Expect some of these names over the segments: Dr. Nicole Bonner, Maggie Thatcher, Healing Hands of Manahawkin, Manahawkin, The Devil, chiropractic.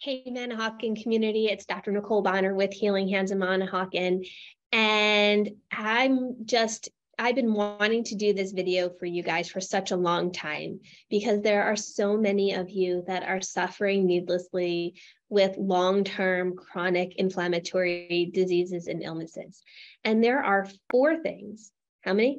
Hey, Manahawkin community, it's Dr. Nicole Bonner with Healing Hands of Manahawkin, and I've been wanting to do this video for you guys for such a long time because there are so many of you that are suffering needlessly with long-term chronic inflammatory diseases and illnesses. And there are four things, how many?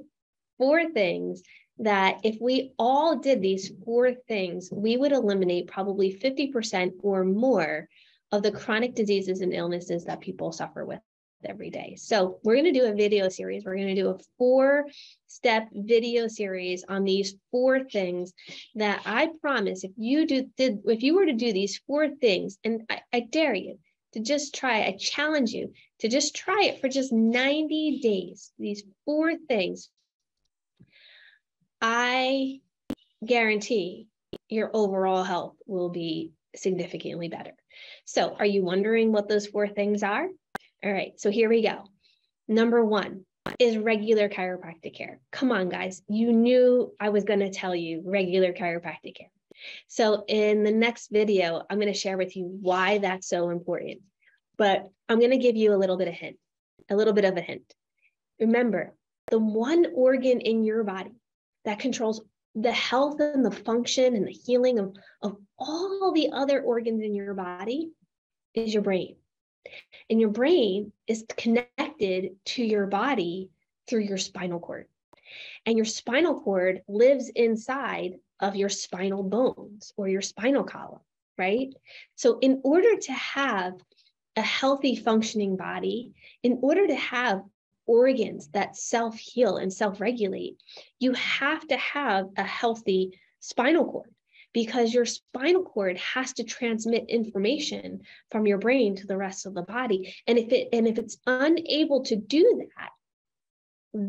Four things that if we all did these four things, we would eliminate probably 50% or more of the chronic diseases and illnesses that people suffer with every day. So we're going to do a video series. We're going to do a four-step video series on these four things that I promise if you were to do these four things, and I dare you to just try, I challenge you to just try it for just 90 days, these four things, I guarantee your overall health will be significantly better. So are you wondering what those four things are? All right, so here we go. Number one is regular chiropractic care. Come on, guys. You knew I was going to tell you regular chiropractic care. So in the next video, I'm going to share with you why that's so important. But I'm going to give you a little bit of a hint. Remember, the one organ in your body that controls the health and the function and the healing of all the other organs in your body is your brain. And your brain is connected to your body through your spinal cord. And your spinal cord lives inside of your spinal bones or your spinal column, right? So in order to have a healthy functioning body, in order to have organs that self-heal and self-regulate, you have to have a healthy spinal cord because your spinal cord has to transmit information from your brain to the rest of the body. And if it's unable to do that,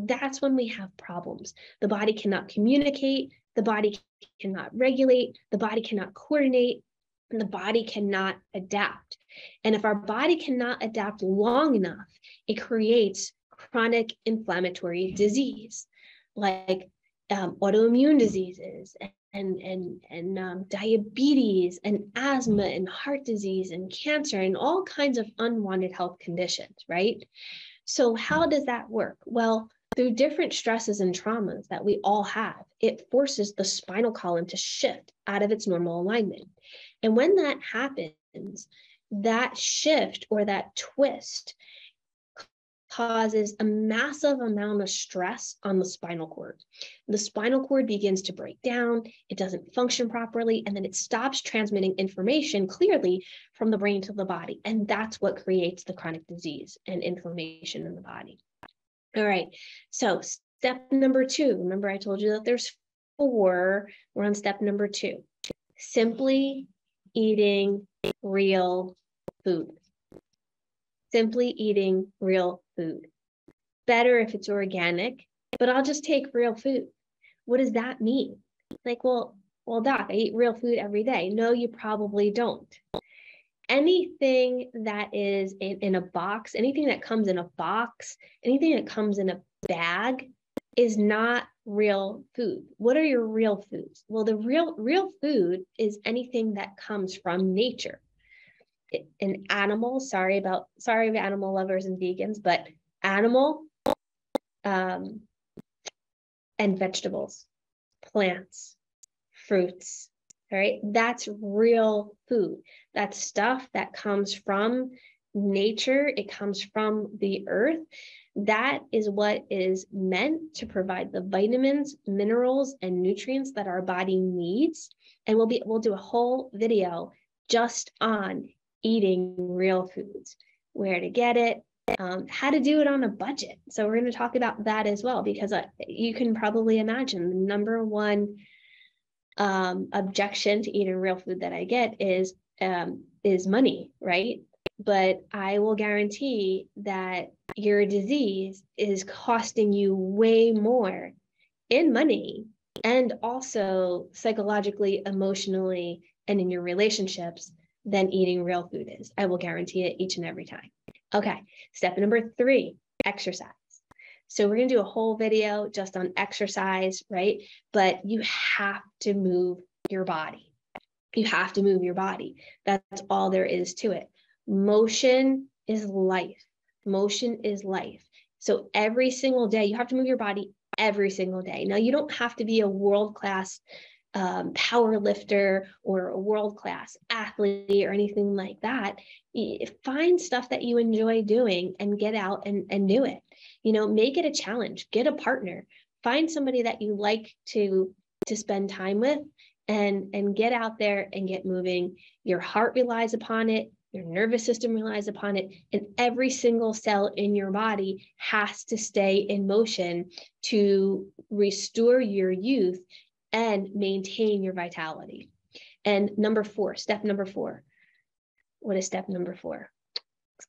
that's when we have problems. The body cannot communicate, the body cannot regulate, the body cannot coordinate, and the body cannot adapt. And if our body cannot adapt long enough, it creates chronic inflammatory disease, like autoimmune diseases and diabetes and asthma and heart disease and cancer and all kinds of unwanted health conditions, right? So how does that work? Well, through different stresses and traumas that we all have, it forces the spinal column to shift out of its normal alignment. And when that happens, that shift or that twist causes a massive amount of stress on the spinal cord. The spinal cord begins to break down, it doesn't function properly, and then it stops transmitting information clearly from the brain to the body. And that's what creates the chronic disease and inflammation in the body. All right, so step number two, remember I told you that there's four, we're on step number two, simply eating real food. Simply eating real food. Better if it's organic, but I'll just take real food. What does that mean? Like, well, doc, I eat real food every day. No, you probably don't. Anything that is in a box, anything that comes in a box, anything that comes in a bag is not real food. What are your real foods? Well, the real food is anything that comes from nature. An animal, sorry animal lovers and vegans, but animal and vegetables, plants, fruits, all right? That's real food. That's stuff that comes from nature. It comes from the earth. That is what is meant to provide the vitamins, minerals, and nutrients that our body needs. And we'll do a whole video just on eating real foods, where to get it, how to do it on a budget. So we're going to talk about that as well, because you can probably imagine the number one objection to eating real food that I get is money, right? But I will guarantee that your disease is costing you way more in money and also psychologically, emotionally, and in your relationships than eating real food is. I will guarantee it each and every time. Okay, step number three, exercise. So we're gonna do a whole video just on exercise, right? But you have to move your body. You have to move your body. That's all there is to it. Motion is life. Motion is life. So every single day, you have to move your body every single day. Now, you don't have to be a world-class power lifter or a world-class athlete or anything like that. Find stuff that you enjoy doing and get out and do it. You know, make it a challenge. Get a partner. Find somebody that you like to spend time with and get out there and get moving. Your heart relies upon it. Your nervous system relies upon it, and every single cell in your body has to stay in motion to restore your youth and maintain your vitality. And number four, step number four. What is step number four?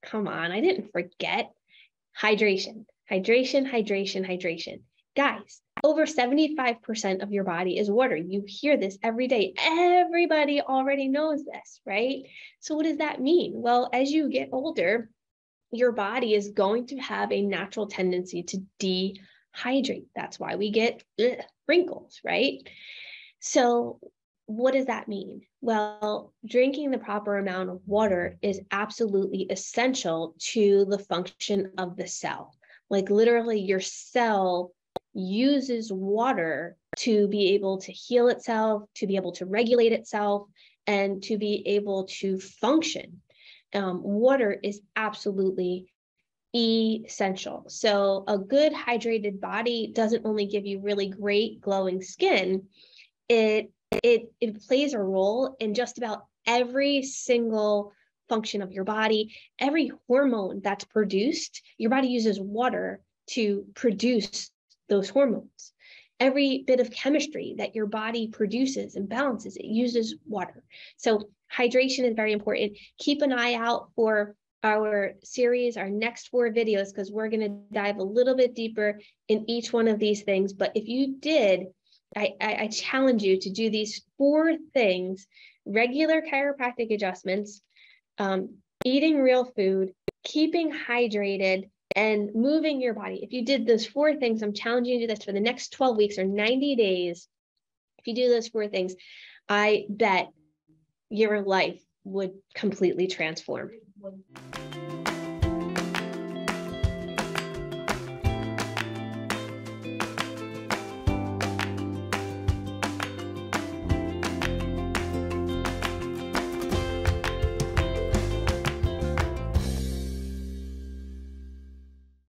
Come on, I didn't forget. Hydration, hydration, hydration, hydration. Guys, over 75% of your body is water. You hear this every day. Everybody already knows this, right? So what does that mean? Well, as you get older, your body is going to have a natural tendency to dehydrate. That's why we get wrinkles, right? So what does that mean? Well, drinking the proper amount of water is absolutely essential to the function of the cell. Like literally your cell uses water to be able to heal itself, to be able to regulate itself, and to be able to function. Water is absolutely essential. So a good hydrated body doesn't only give you really great glowing skin, it plays a role in just about every single function of your body. Every hormone that's produced, your body uses water to produce those hormones. Every bit of chemistry that your body produces and balances, it uses water. So hydration is very important. Keep an eye out for our series, our next four videos, because we're going to dive a little bit deeper in each one of these things. But if you did, I challenge you to do these four things: regular chiropractic adjustments, eating real food, keeping hydrated, and moving your body. If you did those four things, I'm challenging you to do this for the next 12 weeks or 90 days. If you do those four things, I bet your life would completely transform.